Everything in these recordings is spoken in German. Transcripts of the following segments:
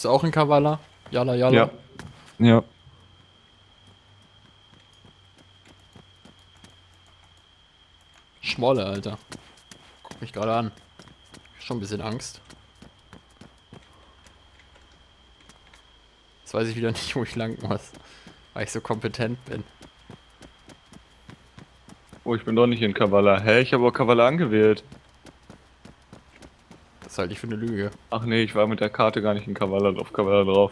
Bist du auch in Kavala? Jalla, jalla. Ja. Ja. Schmolle, Alter. Guck mich gerade an. Schon ein bisschen Angst. Jetzt weiß ich wieder nicht, wo ich lang muss. Weil ich so kompetent bin. Oh, ich bin doch nicht in Kavala. Hä, ich habe auch Kavala angewählt. Das halte ich für eine Lüge. Ach nee, ich war mit der Karte gar nicht in Kavala, auf Kavala drauf.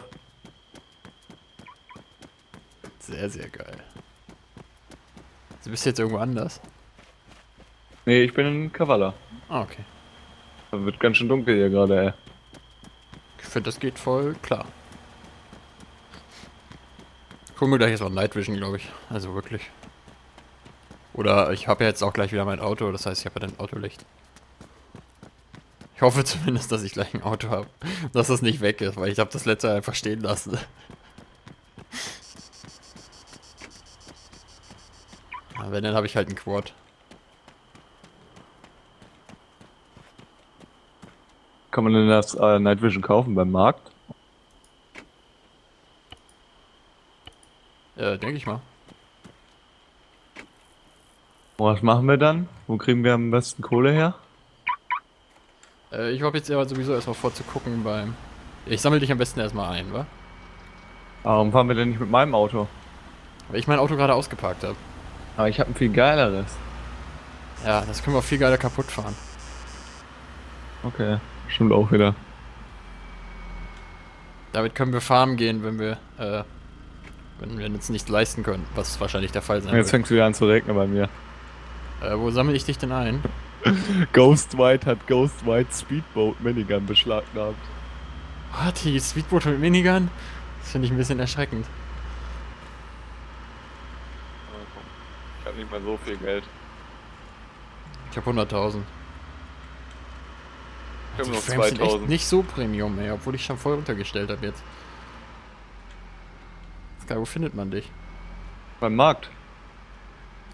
Sehr, sehr geil. Du bist jetzt irgendwo anders? Nee, ich bin in Kavala. Ah, okay. Da wird ganz schön dunkel hier gerade, ey. Ich finde, das geht voll klar. Gucken wir gleich jetzt mal Night Vision, glaube ich. Also wirklich. Oder ich habe ja jetzt auch gleich wieder mein Auto, das heißt, ich habe ja dann Autolicht. Ich hoffe zumindest, dass ich gleich ein Auto habe. Dass das nicht weg ist, weil ich habe das letzte einfach stehen lassen. Ja, wenn, dann habe ich halt ein Quad. Kann man denn das Night Vision kaufen beim Markt? Denke ich mal. Was machen wir dann? Wo kriegen wir am besten Kohle her? Ich habe jetzt aber sowieso erstmal vorzugucken beim... Ich sammle dich am besten erstmal ein, wa? Warum fahren wir denn nicht mit meinem Auto? Weil ich mein Auto gerade ausgeparkt habe. Aber ich habe ein viel geileres. Ja, das können wir auch viel geiler kaputt fahren. Okay, stimmt auch wieder. Damit können wir farmen gehen, wenn wir uns nichts leisten können, was wahrscheinlich der Fall sein wird. Jetzt fängt es wieder an zu regnen bei mir. Wo sammle ich dich denn ein? Ghost White hat Ghost White Speedboat Minigun beschlagnahmt. Hat die Speedboat mit Minigun? Das finde ich ein bisschen erschreckend. Ich habe nicht mal so viel Geld. Ich habe 100.000. Ich habe noch 2000. Sind echt nicht so Premium, ey, obwohl ich schon voll runtergestellt habe jetzt. Sky, wo findet man dich? Beim Markt.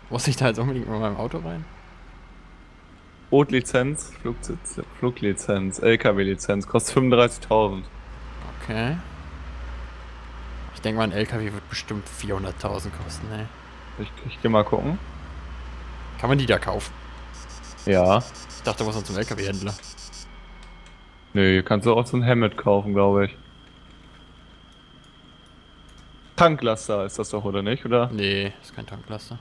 Muss ich da jetzt unbedingt mit meinem Auto rein? Bootlizenz, Fluglizenz, LKW-Lizenz, kostet 35.000. Okay. Ich denke mal, ein LKW wird bestimmt 400.000 kosten, ey. Ich geh mal gucken. Kann man die da kaufen? Ja. Ich dachte, da muss man zum LKW-Händler. Nö, kannst du auch so ein Hemmett kaufen, glaube ich. Tanklaster ist das doch, oder nicht, oder? Nee, ist kein Tanklaster.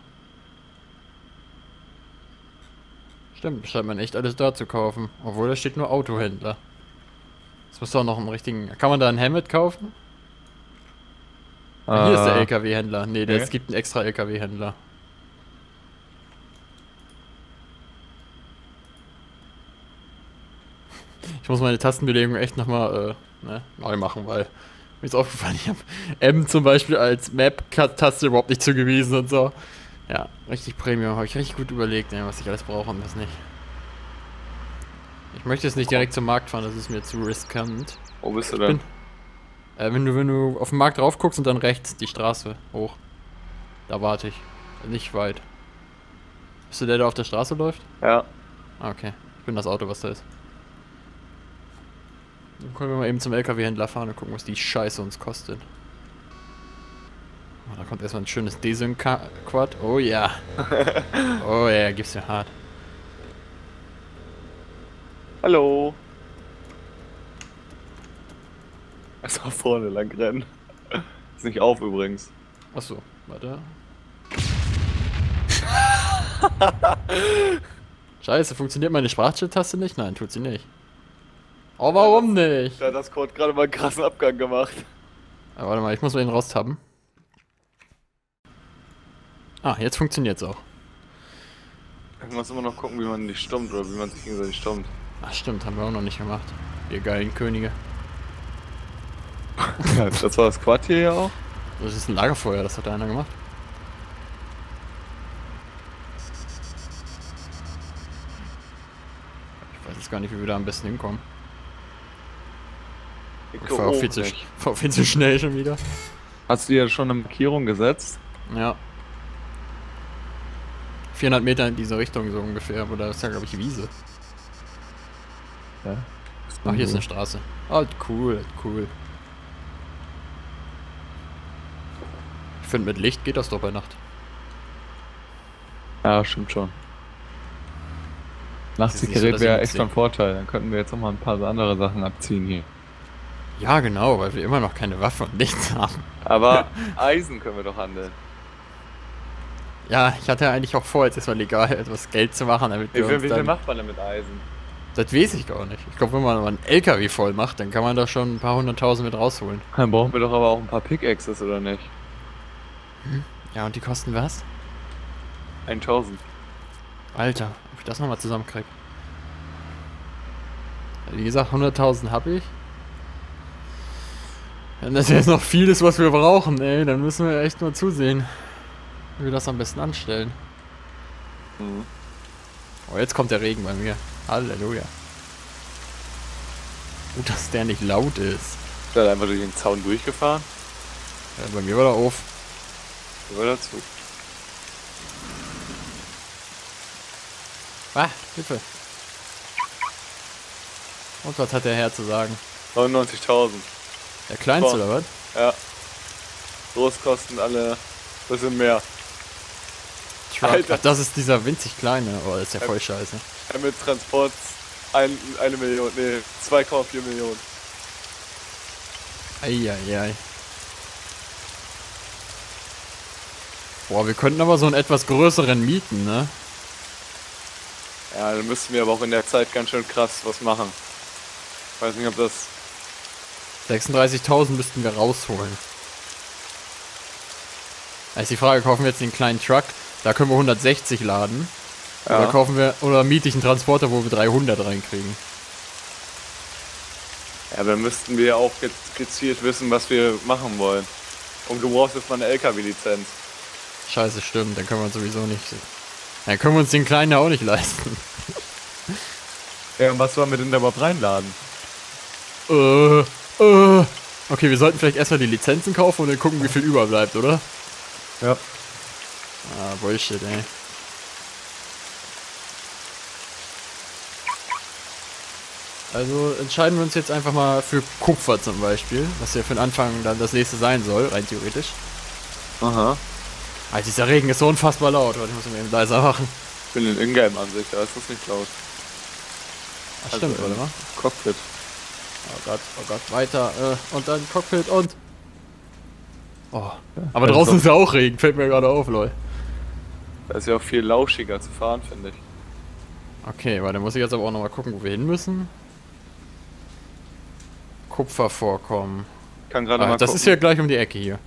Stimmt, scheint man echt alles da zu kaufen. Obwohl, da steht nur Autohändler. Das muss doch noch einen richtigen... Kann man da einen Hemmett kaufen? Ah, hier ist der LKW-Händler. Nee, okay. Es gibt einen extra LKW-Händler. Ich muss meine Tastenbelegung echt nochmal neu machen, weil... Mir ist aufgefallen, ich habe M zum Beispiel als Map-Taste überhaupt nicht zugewiesen und so. Ja, richtig Premium. Habe ich richtig gut überlegt, was ich alles brauche und was nicht. Ich möchte jetzt nicht direkt zum Markt fahren, das ist mir zu riskant. Wo bist du denn? Wenn du auf den Markt drauf guckst und dann rechts die Straße hoch. Da warte ich. Nicht weit. Bist du der auf der Straße läuft? Ja. Okay. Ich bin das Auto, was da ist. Dann können wir mal eben zum LKW-Händler fahren und gucken, was die Scheiße uns kostet. Oh, da kommt erstmal ein schönes Desync-Quad. Oh ja. Yeah. Oh ja, yeah, gib's mir hart. Hallo. Erstmal vorne lang rennen. Ist nicht auf übrigens. Achso, warte. Scheiße, funktioniert meine Sprachchat-Taste nicht? Nein, tut sie nicht. Oh, warum nicht? Da hat das Quad gerade mal einen krassen Abgang gemacht. Ja, warte mal, ich muss mal ihn raustappen. Ah, jetzt funktioniert's auch. Man muss immer noch gucken, wie man dich stummt oder wie man sich gegenseitig stummt. Ach stimmt, haben wir auch noch nicht gemacht. Ihr geilen Könige. Ja, das war das Quad hier ja auch. Das ist ein Lagerfeuer, das hat einer gemacht. Ich weiß jetzt gar nicht, wie wir da am besten hinkommen. Ich war auch viel zu schnell schon wieder. Hast du ja schon eine Markierung gesetzt? Ja. 400 Meter in diese Richtung so ungefähr, aber da ist ja glaube ich Wiese. Ja. Ach, hier ist eine Straße. Oh, cool, cool. finde, mit Licht geht das doch bei Nacht. Ja, stimmt schon. Nachtsicherät wäre echt ein Vorteil, dann könnten wir jetzt nochmal ein paar andere Sachen abziehen hier. Ja genau, weil wir immer noch keine Waffe und nichts haben. Aber Eisen können wir doch handeln. Ja, ich hatte ja eigentlich auch vor, jetzt erstmal legal etwas Geld zu machen, damit wir wie viel macht man denn mit Eisen? Das weiß ich gar nicht. Ich glaube, wenn man einen LKW voll macht, dann kann man da schon ein paar 100.000 mit rausholen. Dann brauchen wir doch aber auch ein paar Pickaxes, oder nicht? Hm? Ja, und die kosten was? 1.000. Alter, ob ich das nochmal zusammenkriege. Wie gesagt, 100.000 habe ich. Wenn das jetzt noch vieles, was wir brauchen, ey, dann müssen wir echt nur zusehen, wie wir das am besten anstellen. Mhm. Oh, jetzt kommt der Regen bei mir. Halleluja. Gut, dass der nicht laut ist. Ich bin einfach durch den Zaun durchgefahren. Ja, bei mir war der auf. Bei mir war der zu. Ah, Hilfe. Und was hat der Herr zu sagen? 99.000. Der kleinste oder was? Ja. Großkosten alle ein bisschen mehr. Truck. Ach, das ist dieser winzig kleine. Oh, das ist ja voll scheiße. Mit Transport 1 Million, nee, 2,4 Millionen. Eieiei. Boah, wir könnten aber so einen etwas größeren mieten, ne? Ja, dann müssten wir aber auch in der Zeit ganz schön krass was machen. Ich weiß nicht, ob das... 36.000 müssten wir rausholen. Da ist die Frage, kaufen wir jetzt den kleinen Truck? Da können wir 160 laden. Ja. Oder kaufen wir, oder miete ich einen Transporter, wo wir 300 reinkriegen. Ja, aber müssten wir auch gezielt wissen, was wir machen wollen. Und du brauchst jetzt mal eine LKW-Lizenz. Scheiße, stimmt, dann können wir uns sowieso nicht... Dann können wir uns den kleinen ja auch nicht leisten. Ja, und was sollen wir denn da überhaupt reinladen? Okay, wir sollten vielleicht erstmal die Lizenzen kaufen und dann gucken, wie viel überbleibt, oder? Ja. Ah, Bullshit, ey. Also entscheiden wir uns jetzt einfach mal für Kupfer zum Beispiel, was ja für den Anfang dann das nächste sein soll, rein theoretisch. Aha. Alter, dieser Regen ist so unfassbar laut, warte, ich muss ihn eben leiser machen. Ich bin in Ingame-Ansicht, da ist das nicht laut. Ach also stimmt, warte mal. Cockpit. Oh Gott, weiter, und dann Cockpit und... Oh, aber ja, draußen ist ja auch Regen, fällt mir gerade auf, lol. Da ist ja auch viel lauschiger zu fahren, finde ich. Okay, warte, muss ich jetzt aber auch nochmal gucken, wo wir hin müssen. Kupfervorkommen. Kann gerade mal gucken. Ist ja gleich um die Ecke hier.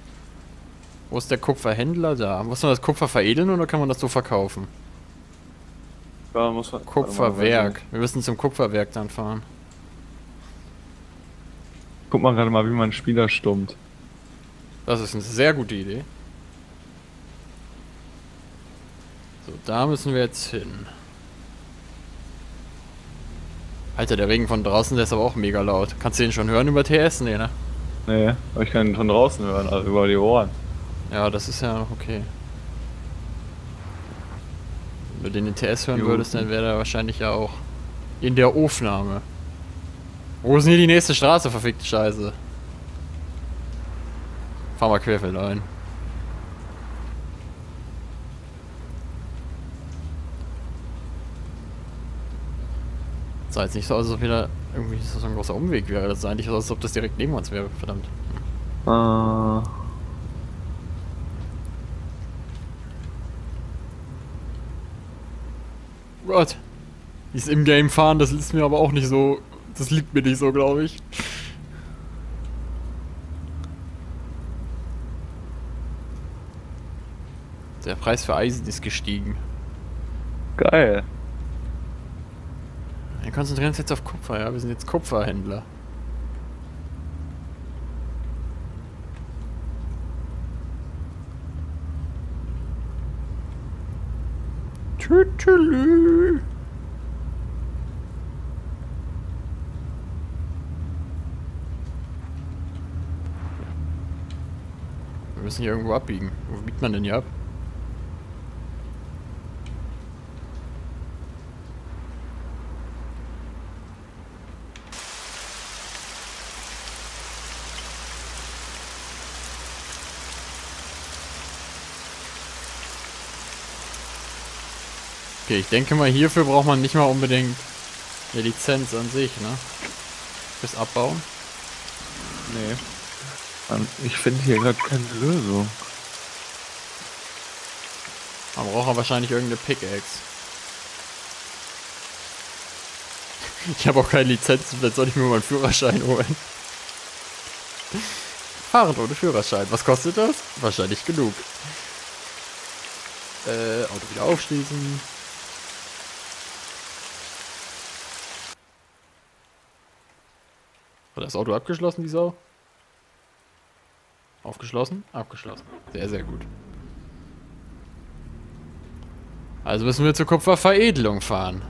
Wo ist der Kupferhändler? Da. Muss man das Kupfer veredeln oder kann man das so verkaufen? Ja, muss man, Kupferwerk. Wir müssen zum Kupferwerk dann fahren. Guck mal gerade mal, wie man einen Spieler stummt. Das ist eine sehr gute Idee. So, da müssen wir jetzt hin. Alter, der Regen von draußen, der ist aber auch mega laut. Kannst du den schon hören über TS? Nee, ne? Nee, aber ich kann ihn von draußen hören, also über die Ohren. Ja, das ist ja noch okay. Wenn du den in TS hören würdest, dann wäre der wahrscheinlich ja auch in der Aufnahme. Wo ist denn hier die nächste Straße, verfickte Scheiße? Fahr mal querfeld ein. Sah jetzt nicht so aus, als ob wieder irgendwie so ein großer Umweg wäre. Das sah eigentlich so aus, als ob das direkt neben uns wäre, verdammt. Gott. Dieses Im-Game fahren, das ist mir aber auch nicht so... Das liegt mir nicht so, glaube ich. Der Preis für Eisen ist gestiegen. Geil. Wir konzentrieren uns jetzt auf Kupfer, ja? Wir sind jetzt Kupferhändler. Tütelü. Wir müssen hier irgendwo abbiegen. Wo biegt man denn hier ab? Okay, ich denke mal, hierfür braucht man nicht mal unbedingt eine Lizenz an sich, ne? Fürs Abbauen? Nee. Ich finde hier gerade keine Lösung. Man braucht aber wahrscheinlich irgendeine Pickaxe. Ich habe auch keine Lizenz, vielleicht soll ich mir mal einen Führerschein holen. Fahrrad ohne Führerschein, was kostet das? Wahrscheinlich genug. Auto wieder aufschließen. War das Auto abgeschlossen, die Sau? Aufgeschlossen? Abgeschlossen. Sehr, sehr gut. Also müssen wir zur Kupferveredelung fahren.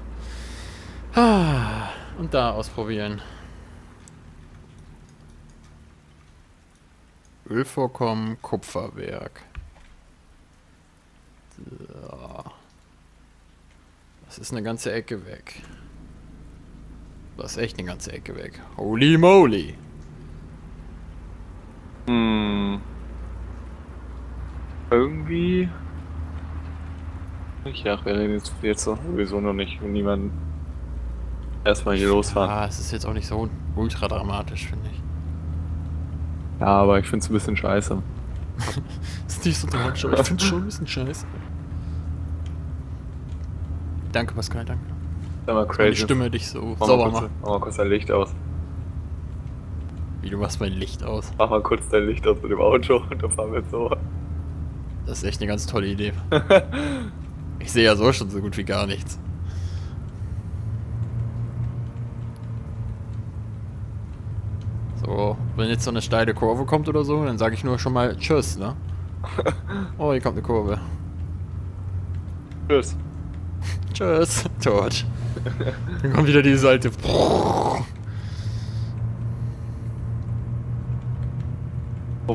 Und da ausprobieren. Ölvorkommen, Kupferwerk. So. Das ist eine ganze Ecke weg. Das ist echt eine ganze Ecke weg. Holy moly! Hm. Irgendwie... Ja, wir reden jetzt sowieso noch nicht mit niemandem. Erstmal hier losfahren. Ah, ja, es ist jetzt auch nicht so ultra dramatisch, finde ich. Ja, aber ich finde es ein bisschen scheiße. Das ist nicht so dramatisch, aber ich finde es schon ein bisschen scheiße. Danke, Pascal, danke. Sag mal, crazy. Meine Stimme dich so sauber macht. Mach mal kurz dein Licht aus. Wie, du machst mein Licht aus? Mach mal kurz dein Licht aus mit dem Auto und dann fahren wir jetzt so. Das ist echt eine ganz tolle Idee. Ich sehe ja so schon so gut wie gar nichts. So, wenn jetzt so eine steile Kurve kommt oder so, dann sage ich nur schon mal Tschüss, ne? Oh, hier kommt eine Kurve. Tschüss. Tschüss, tot. Dann kommt wieder diese alte... Wo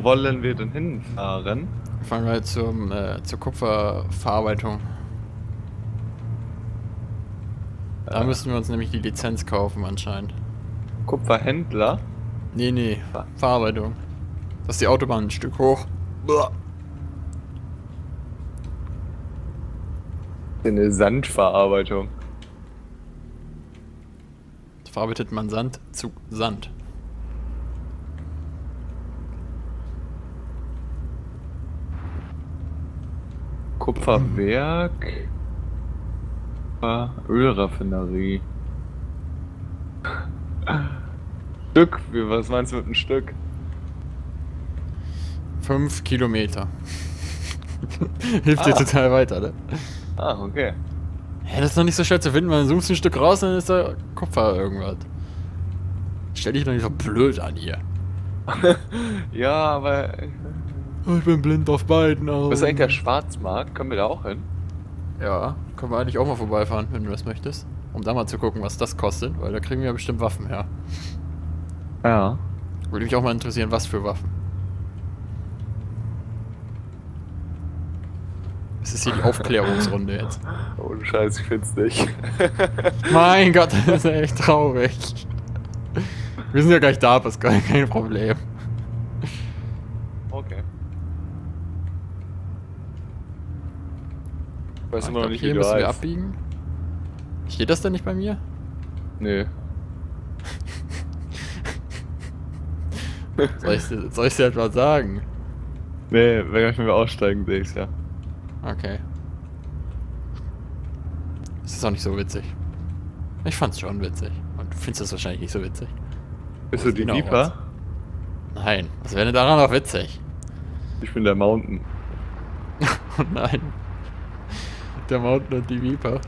wollen wir denn hinfahren? Wir fahren halt zur Kupferverarbeitung. Da müssen wir uns nämlich die Lizenz kaufen anscheinend. Kupferhändler? Nee, nee, Verarbeitung. Das ist die Autobahn ein Stück hoch. Eine Sandverarbeitung. Verarbeitet man Sand zu Sand. Kupferwerk. Ölraffinerie. Stück? Was meinst du mit einem Stück? 5 Kilometer. Hilft dir total weiter, ne? Ah, okay. Hä, das ist noch nicht so schwer zu finden, man zoomst ein Stück raus und dann ist da Kupfer irgendwas. Stell dich doch nicht so blöd an hier. Ja, aber... Ich bin blind auf beiden Augen. Was ist eigentlich der Schwarzmarkt? Können wir da auch hin? Ja, können wir eigentlich auch mal vorbeifahren, wenn du das möchtest. Um da mal zu gucken, was das kostet, weil da kriegen wir ja bestimmt Waffen her. Ja. Würde mich auch mal interessieren, was für Waffen. Es ist hier die Aufklärungsrunde jetzt. Oh Scheiß, ich find's nicht. Mein Gott, das ist echt traurig. Wir sind ja gleich da, Pascal, kein Problem. Okay. Weiß immer noch nicht, wie du heißt. Müssen wir abbiegen? Steht das denn nicht bei mir? Nö. Soll ich dir etwas sagen? Nee, wenn wir aussteigen, sehe ich's ja. Okay. Das ist auch nicht so witzig. Ich fand's schon witzig. Und du findest das wahrscheinlich nicht so witzig. Bist du die Deeper? Nein, was wäre denn daran noch witzig? Ich bin der Mountain. Oh nein. Der Mountain und die Viper.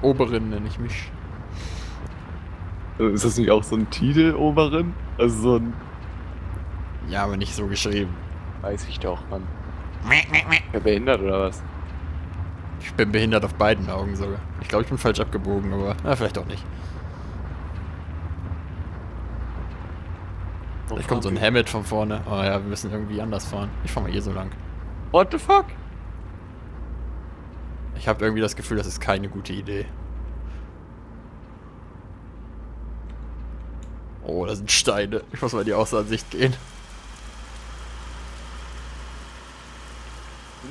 Oberin nenne ich mich. Also ist das nicht auch so ein Titel, Oberin? Also so ein... Ja, aber nicht so geschrieben. Weiß ich doch, Mann. Ich bin behindert oder was? Ich bin behindert auf beiden Augen sogar. Ich glaube, ich bin falsch abgebogen, aber... Na, vielleicht auch nicht. Vielleicht kommt so ein Hemmtt von vorne. Oh ja, wir müssen irgendwie anders fahren. Ich fahr mal hier so lang. What the fuck? Ich habe irgendwie das Gefühl, das ist keine gute Idee. Oh, das sind Steine. Ich muss mal in die Außenansicht gehen.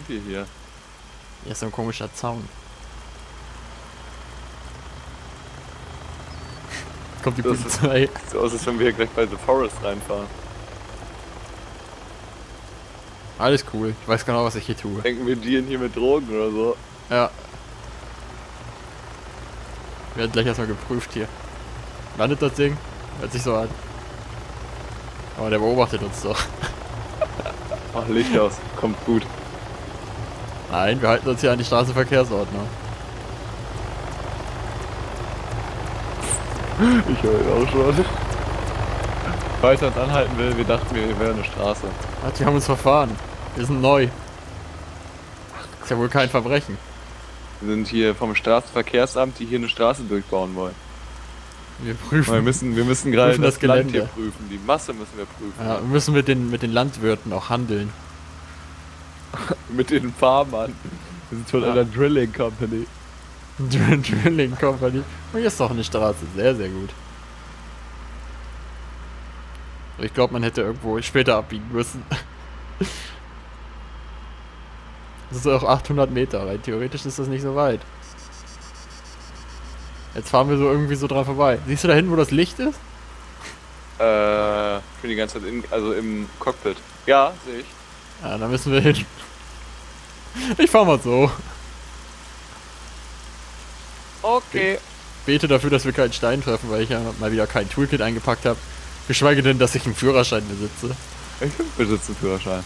Sind wir hier? Hier ist so ein komischer Zaun. Kommt die Polizei. So aus, als wenn wir gleich bei The Forest reinfahren. Alles cool, ich weiß genau, was ich hier tue. Denken wir dealen hier mit Drogen oder so? Ja. Wir werden gleich erstmal geprüft hier. Landet das Ding? Hört sich so an. Aber der beobachtet uns doch. Ach, Licht aus, kommt gut. Nein, wir halten uns hier an die Straßenverkehrsordnung. Ich höre ihn auch schon. Falls er uns anhalten will, wir dachten, wir wären eine Straße. Ach, die haben uns verfahren. Wir sind neu. Ist ja wohl kein Verbrechen. Wir sind hier vom Straßenverkehrsamt, die hier eine Straße durchbauen wollen. Wir prüfen. Wir müssen gerade das Gelände hier prüfen. Die Masse müssen wir prüfen. Ja, wir müssen mit den Landwirten auch handeln. Mit den Farmern. Wir sind von einer Drilling Company. Drilling Company. Und hier ist doch eine Straße. Sehr, sehr gut. Ich glaube, man hätte irgendwo später abbiegen müssen. Das ist auch 800 Meter, weil theoretisch ist das nicht so weit. Jetzt fahren wir so irgendwie so dran vorbei. Siehst du da hinten, wo das Licht ist? Ich bin die ganze Zeit also im Cockpit. Ja, sehe ich. Ja, da müssen wir hin. Ich fahr mal so. Okay. Ich bete dafür, dass wir keinen Stein treffen, weil ich ja mal wieder kein Toolkit eingepackt habe. Geschweige denn, dass ich einen Führerschein besitze. Ich besitze einen Führerschein.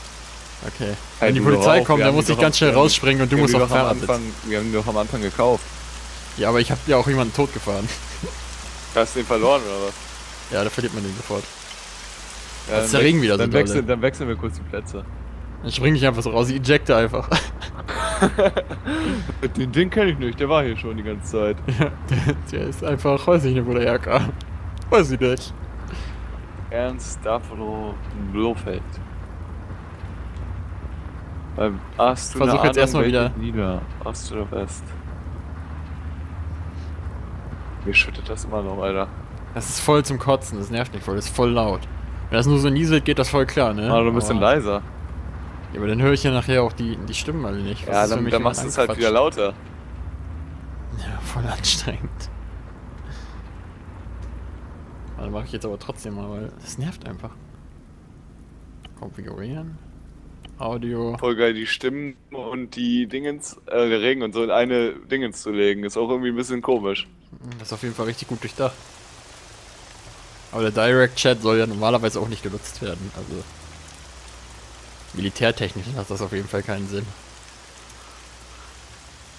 Okay. Wenn die Polizei kommt, dann muss ich ganz schnell rausspringen und du musst auf dem Fahrrad sitzen. Wir haben ihn doch am Anfang gekauft. Ja, aber ich hab ja auch jemanden totgefahren. Hast du den verloren oder was? Ja, da verliert man den sofort. Ja, das ist der Regen wieder so. Dann wechseln wir kurz die Plätze. Dann springe ich einfach so raus, ich ejecte einfach. den kenne ich nicht, der war hier schon die ganze Zeit. Ja, der ist einfach, weiß ich nicht, wo der herkam. Weiß ich nicht. Ernst Davro Blofeld. Beim Astro versuch jetzt erstmal wieder. Nieder. Astro West. Mir schüttet das immer noch, Alter. Das ist voll zum Kotzen, das nervt nicht voll, das ist voll laut. Wenn das nur so nieselt, geht das voll klar, ne? Ah, du bist ein leiser. Ja, aber dann höre ich ja nachher auch die Stimmen alle nicht. Was ja, dann machst du es halt wieder lauter. Ja, voll anstrengend. Das mache ich jetzt aber trotzdem mal, weil das nervt einfach. Konfigurieren. Audio. Voll geil, die Stimmen und die Dingens, der Regen und so in eine Dingens zu legen, ist auch irgendwie ein bisschen komisch. Das ist auf jeden Fall richtig gut durchdacht. Aber der Direct Chat soll ja normalerweise auch nicht genutzt werden, also. Militärtechnisch macht das auf jeden Fall keinen Sinn.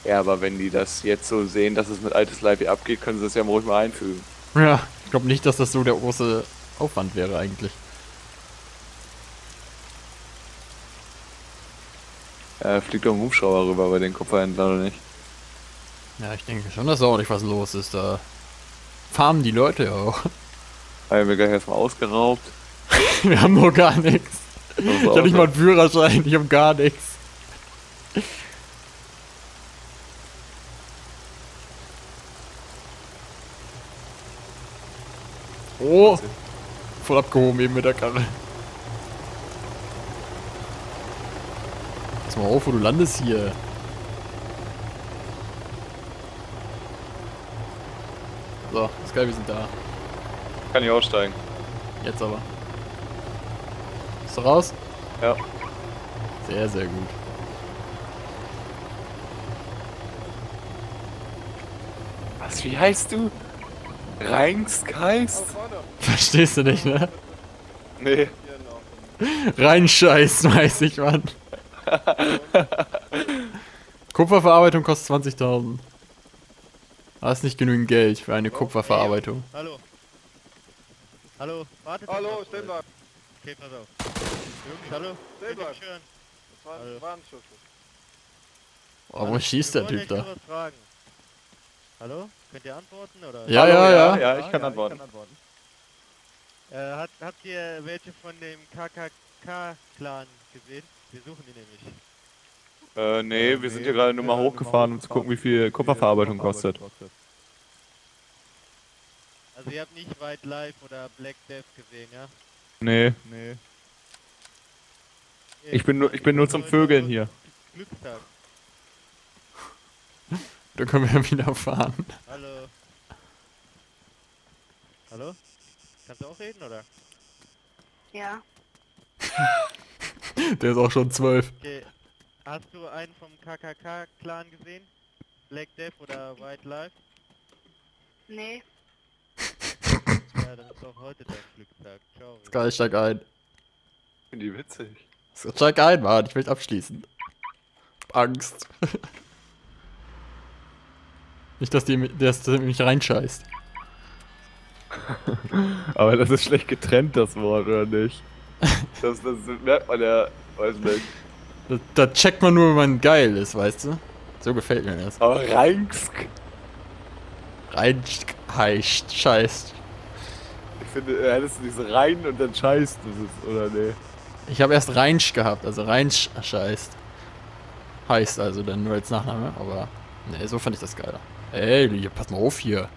Ja, aber wenn die das jetzt so sehen, dass es mit altes Live hier abgeht, können sie das ja ruhig mal einfügen. Ja, ich glaube nicht, dass das so der große Aufwand wäre eigentlich. Fliegt doch ein Hubschrauber rüber bei den Kupferhändlern, oder nicht? Ja, ich denke schon, dass da auch nicht was los ist. Da farmen die Leute ja auch. Haben wir gleich erstmal ausgeraubt. Wir haben nur gar nichts. Ich hab nicht mal einen Führerschein, ich hab gar nichts. Oh! Voll abgehoben eben mit der Karre. Pass mal auf, wo du landest hier. So, ist geil, wir sind da. Kann ich aussteigen. Jetzt aber. Bist du raus? Ja. Sehr, sehr gut. Was, wie heißt du? Reinscheiß? Verstehst du nicht, ne? Nee. Reinscheiß, weiß ich, Mann. Kupferverarbeitung kostet 20.000. Da ist nicht genügend Geld für eine Kupferverarbeitung. Hallo. Hallo, wartet. Hallo, Stillbleib. Okay, pass auf. Hallo? Stillbleib. Das war ein Schuss. Oh, wo schießt der Typ da? Hallo? Könnt ihr antworten? Oder? Ja, hallo, ja, ich kann antworten. Habt ihr welche von dem KKK-Clan gesehen? Wir suchen die nämlich. Nee, wir sind hier gerade nur mal hochgefahren, um zu gucken, wie viel Kupferverarbeitung kostet. Also ihr habt nicht White Life oder Black Death gesehen, ja? Nee. Ich bin nur zum Vögeln hier. Glückstag. Da können wir ja wieder fahren. Hallo. Hallo? Kannst du auch reden, oder? Ja. Der ist auch schon 12. Okay. Hast du einen vom KKK-Clan gesehen? Black Death oder White Life? Nee. Ja, das ist auch heute dein Glückstag. Ciao. Geil, ich steig ein. Ich finde die witzig. So, steig ein, Mann. Ich will abschließen. Angst. Nicht, dass die mich reinscheißt. Aber das ist schlecht getrennt, das Wort, oder nicht? Das merkt man ja, weiß nicht. Da checkt man nur, wenn man geil ist, weißt du? So gefällt mir das. Aber Reinsk. Reinsk heißt, scheißt. Ich finde, hättest du dieses rein und dann scheißt es, oder ne? Ich habe erst Reinsch gehabt, also Reinsch scheißt. Heißt also dann nur als Nachname, aber ne, so fand ich das geiler. Ey, pass mal auf hier.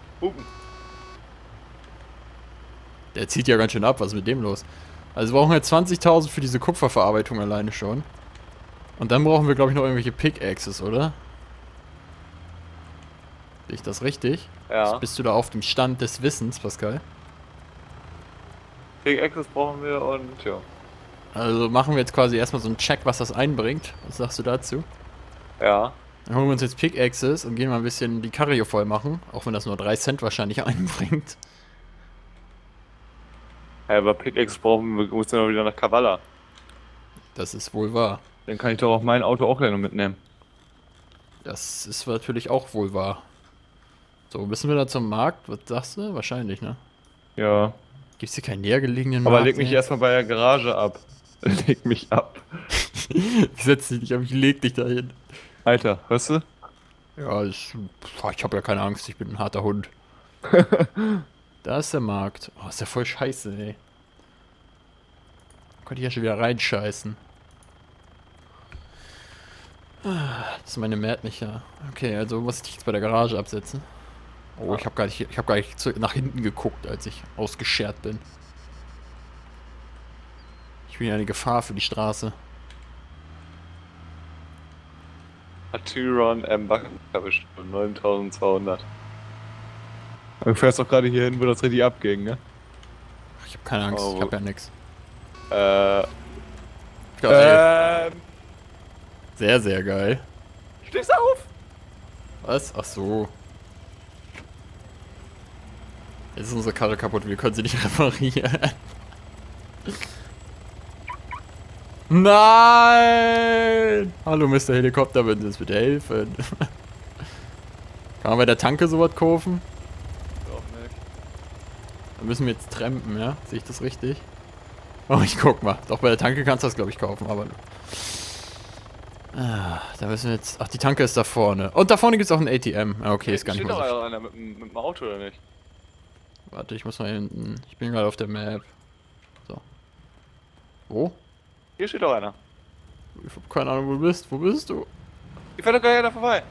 Der zieht ja ganz schön ab, was ist mit dem los? Also wir brauchen jetzt 20.000 für diese Kupferverarbeitung alleine schon. Und dann brauchen wir, glaube ich, noch irgendwelche Pickaxes, oder? Sehe ich das richtig? Ja. Jetzt bist du da auf dem Stand des Wissens, Pascal? Pickaxes brauchen wir und ja. Also machen wir jetzt quasi erstmal so einen Check, was das einbringt. Was sagst du dazu? Ja. Dann holen wir uns jetzt Pickaxes und gehen mal ein bisschen die Karre hier voll machen. Auch wenn das nur 3 Cent wahrscheinlich einbringt. Ja, aber Pickaxe brauchen wir, müssen wir wieder nach Kavala. Das ist wohl wahr. Dann kann ich doch auch mein Auto auch gerne mitnehmen. Das ist natürlich auch wohl wahr. So, müssen wir da zum Markt? Was sagst du? Wahrscheinlich, ne? Ja. Gibt's hier keinen nähergelegenen Markt? Aber leg mich erstmal bei der Garage ab. Leg mich ab. Ich setz dich nicht ab, ich leg dich dahin. Alter, hörst du? Ja, ich hab ja keine Angst, ich bin ein harter Hund. Da ist der Markt. Oh, ist ja voll scheiße, ey. Könnte ich ja schon wieder reinscheißen. Das ist meine Mert nicht, ja. Okay, also muss ich jetzt bei der Garage absetzen. Oh, ich hab gar nicht nach hinten geguckt, als ich ausgeschert bin. Ich bin ja eine Gefahr für die Straße. Atyron Backen erwischt. 9.200. Du fährst doch gerade hier hin, wo das richtig abging, ne? Ich hab keine Angst, ich hab ja nix. Sehr, sehr geil. Stehst du auf? Was? Ach so. Jetzt ist unsere Karre kaputt, wir können sie nicht reparieren. Nein! Hallo Mr. Helikopter, würden Sie uns bitte helfen? Kann man bei der Tanke sowas kaufen? Doch nicht. Da müssen wir jetzt trampen, ja? Sehe ich das richtig? Oh, ich guck mal. Doch, bei der Tanke kannst du das, glaube ich, kaufen, aber... Ah, da müssen wir jetzt... Ach, die Tanke ist da vorne. Und da vorne gibt's auch ein ATM. Ah, okay, ist gar nicht mehr so... Steht doch einer mit dem Auto, oder nicht? Warte, ich muss mal hinten... Ich bin gerade auf der Map. So. Wo? Hier steht doch einer. Ich hab keine Ahnung, wo du bist. Wo bist du? Ich fähr doch gar nicht da vorbei.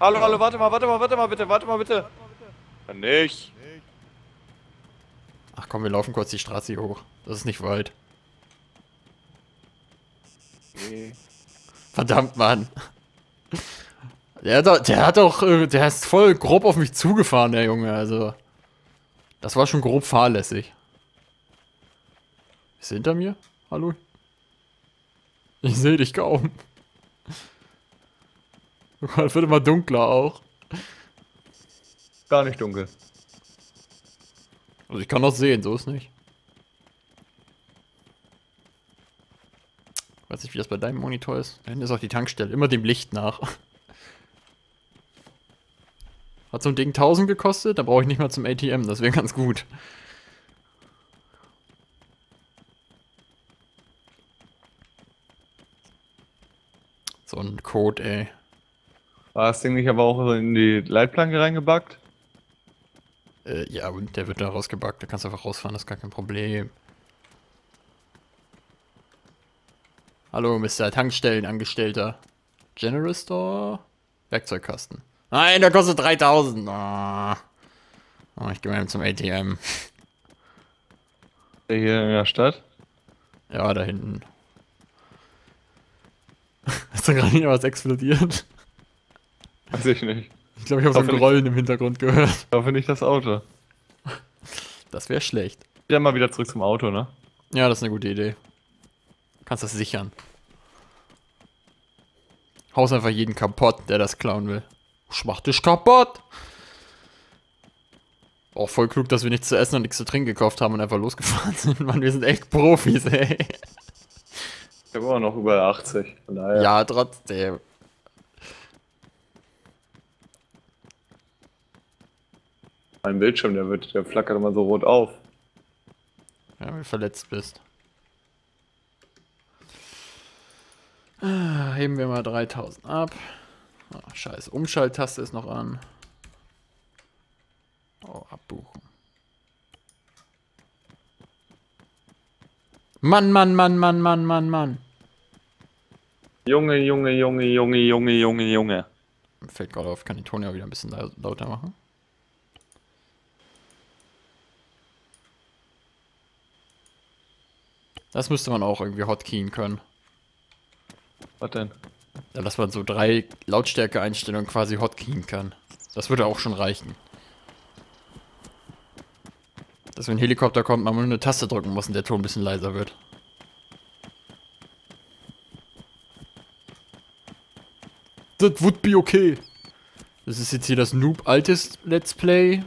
Hallo, ja. Hallo, warte mal bitte. Ja, nicht. Ach komm, wir laufen kurz die Straße hier hoch. Das ist nicht weit. Nee. Verdammt, Mann. Der ist voll grob auf mich zugefahren, der Junge, also. Das war schon grob fahrlässig. Ist hinter mir? Hallo? Ich sehe dich kaum. Das wird immer dunkler auch. Gar nicht dunkel. Also ich kann noch sehen, so ist nicht. Ich weiß nicht, wie das bei deinem Monitor ist. Da hinten ist auch die Tankstelle. Immer dem Licht nach. Hat so ein Ding 1000 gekostet? Da brauche ich nicht mal zum ATM. Das wäre ganz gut. So ein Code, ey. War das Ding nicht aber auch in die Leitplanke reingebackt? Ja, und der wird da rausgebackt. Da kannst du einfach rausfahren, das ist gar kein Problem. Hallo, Mr. Tankstellenangestellter. General Store? Werkzeugkasten. Nein, der kostet 3000. Oh, ich gehe mal zum ATM. Der hier in der Stadt? Ja, da hinten. Ist da gerade wieder was explodiert? Weiß ich nicht. Ich glaube, ich habe so ein Grollen im Hintergrund gehört. Ich hoffe nicht das Auto. Das wäre schlecht. Ja, mal wieder zurück zum Auto, ne? Ja, das ist eine gute Idee. Du kannst das sichern. Haus einfach jeden kaputt, der das klauen will. Ich mach dich kaputt! Oh, voll klug, dass wir nichts zu essen und nichts zu trinken gekauft haben und einfach losgefahren sind. Mann, wir sind echt Profis, ey. Ich habe auch noch über 80, von daher. Ja, trotzdem. Mein Bildschirm, der flackert immer so rot auf. Ja, wenn du verletzt bist. Heben wir mal 3000 ab. Oh, scheiße, Umschalttaste ist noch an. Oh, abbuchen. Mann, Mann, Mann, Mann, Mann, Mann, Mann. Junge, Junge, Junge, Junge, Junge, Junge, Junge. Fällt gerade auf, kann den Ton ja wieder ein bisschen lauter machen. Das müsste man auch irgendwie hotkeyen können. Was denn? Ja, dass man so 3 Lautstärke-Einstellungen quasi hotkeyen kann. Das würde auch schon reichen. Dass wenn ein Helikopter kommt, man nur eine Taste drücken muss und der Ton ein bisschen leiser wird. Das would be okay. Das ist jetzt hier das Noob-altes Let's Play.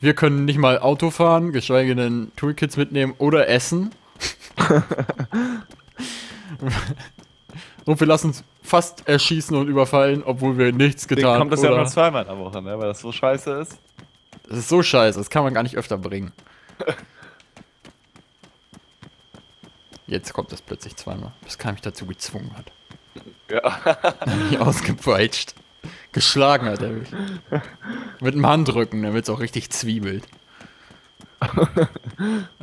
Wir können nicht mal Auto fahren, geschweige denn Toolkits mitnehmen oder essen. Und wir lassen uns fast erschießen und überfallen, obwohl wir nichts getan haben. Kommt das ja nur zweimal in der Woche, ne? Weil das so scheiße ist. Das ist so scheiße, das kann man gar nicht öfter bringen. Jetzt kommt das plötzlich zweimal, bis Kai mich dazu gezwungen hat. Ja. Mich ausgepeitscht. Geschlagen hat er mich. Mit dem Handrücken, damit es auch richtig zwiebelt.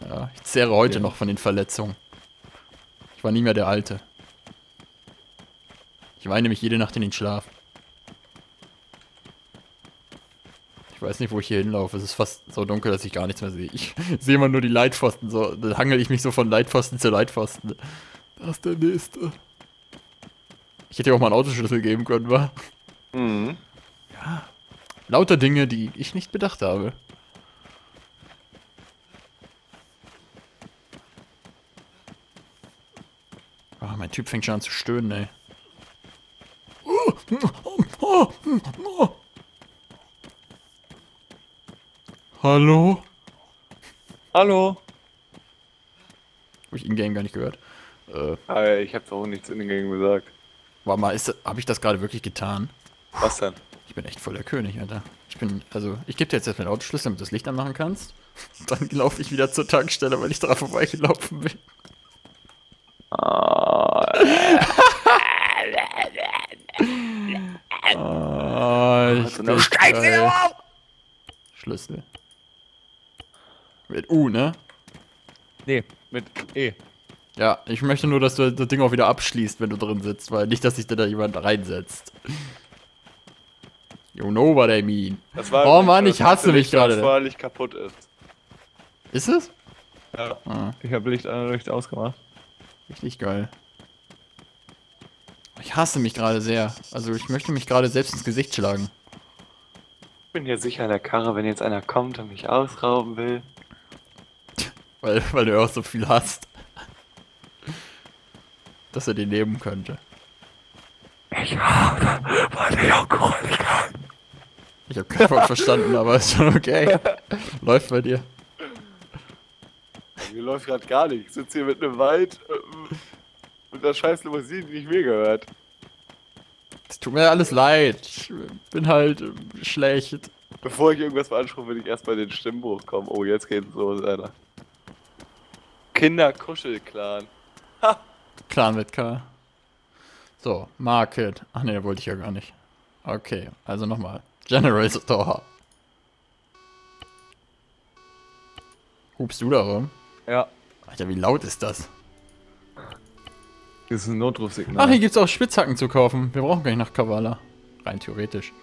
Ja, ich zehre heute noch von den Verletzungen. Ich war nie mehr der Alte. Ich weine mich jede Nacht in den Schlaf. Ich weiß nicht, wo ich hier hinlaufe. Es ist fast so dunkel, dass ich gar nichts mehr sehe. Ich sehe immer nur die Leitpfosten. So, dann hangel ich mich so von Leitpfosten zu Leitpfosten. Da ist der nächste. Ich hätte ja auch mal einen Autoschlüssel geben können, wa? Mhm. Ja. Lauter Dinge, die ich nicht bedacht habe. Oh, mein Typ fängt schon an zu stöhnen, ey. Hallo? Hallo? Hab ich in-game gar nicht gehört. Ich hab's auch nichts in-game gesagt. Warte mal, hab ich das gerade wirklich getan? Was denn? Ich bin echt voll der König, Alter. Ich geb dir jetzt erstmal den Autoschlüssel, damit du das Licht anmachen kannst. Dann laufe ich wieder zur Tankstelle, weil ich da vorbeigelaufen bin. Oh, Schlüssel. Mit U, ne? Nee, mit E. Ja, ich möchte nur, dass du das Ding auch wieder abschließt, wenn du drin sitzt, weil nicht, dass sich da jemand reinsetzt. You know what I mean. Oh Mann, ich hasse mich gerade. Das war Licht kaputt ist. Ist es? Ja. Ah. Ich habe Licht an und Licht ausgemacht. Richtig geil. Ich hasse mich gerade sehr. Also ich möchte mich gerade selbst ins Gesicht schlagen. Ich bin hier sicher in der Karre, wenn jetzt einer kommt und mich ausrauben will. Weil du auch so viel hast. Dass er den nehmen könnte. Ich habe meine Jungfräulichkeit. Ich habe kein Wort verstanden, aber ist schon okay. Läuft bei dir. Mir läuft gerade gar nichts. Ich sitze hier mit einem Wald und der scheiß Limousine, die nicht mir gehört. Es tut mir alles leid. Ich bin halt schlecht. Bevor ich irgendwas beanspruche, will ich erstmal den Stimmbruch kommen. Oh, jetzt geht's los, Alter. Kinderkuschelclan. Ha! Clan mit K. So, Market. Ach ne, wollte ich ja gar nicht. Okay, also nochmal. General Store. Hupst du da rum? Ja. Alter, wie laut ist das? Das ist ein Notrufsignal. Ach, hier gibt's auch Spitzhacken zu kaufen. Wir brauchen gar nicht nach Kavala. Rein theoretisch.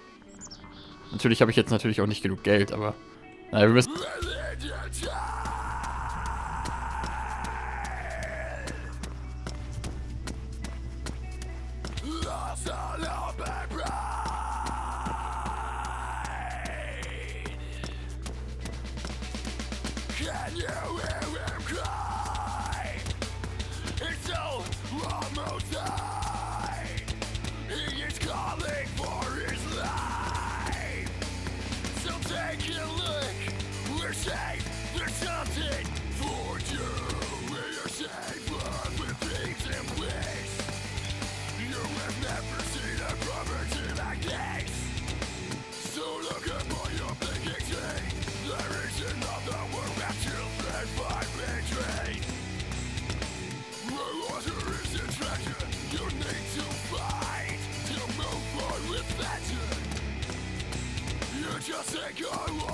Natürlich habe ich jetzt natürlich auch nicht genug Geld, aber... Naja, wir müssen... just think I will.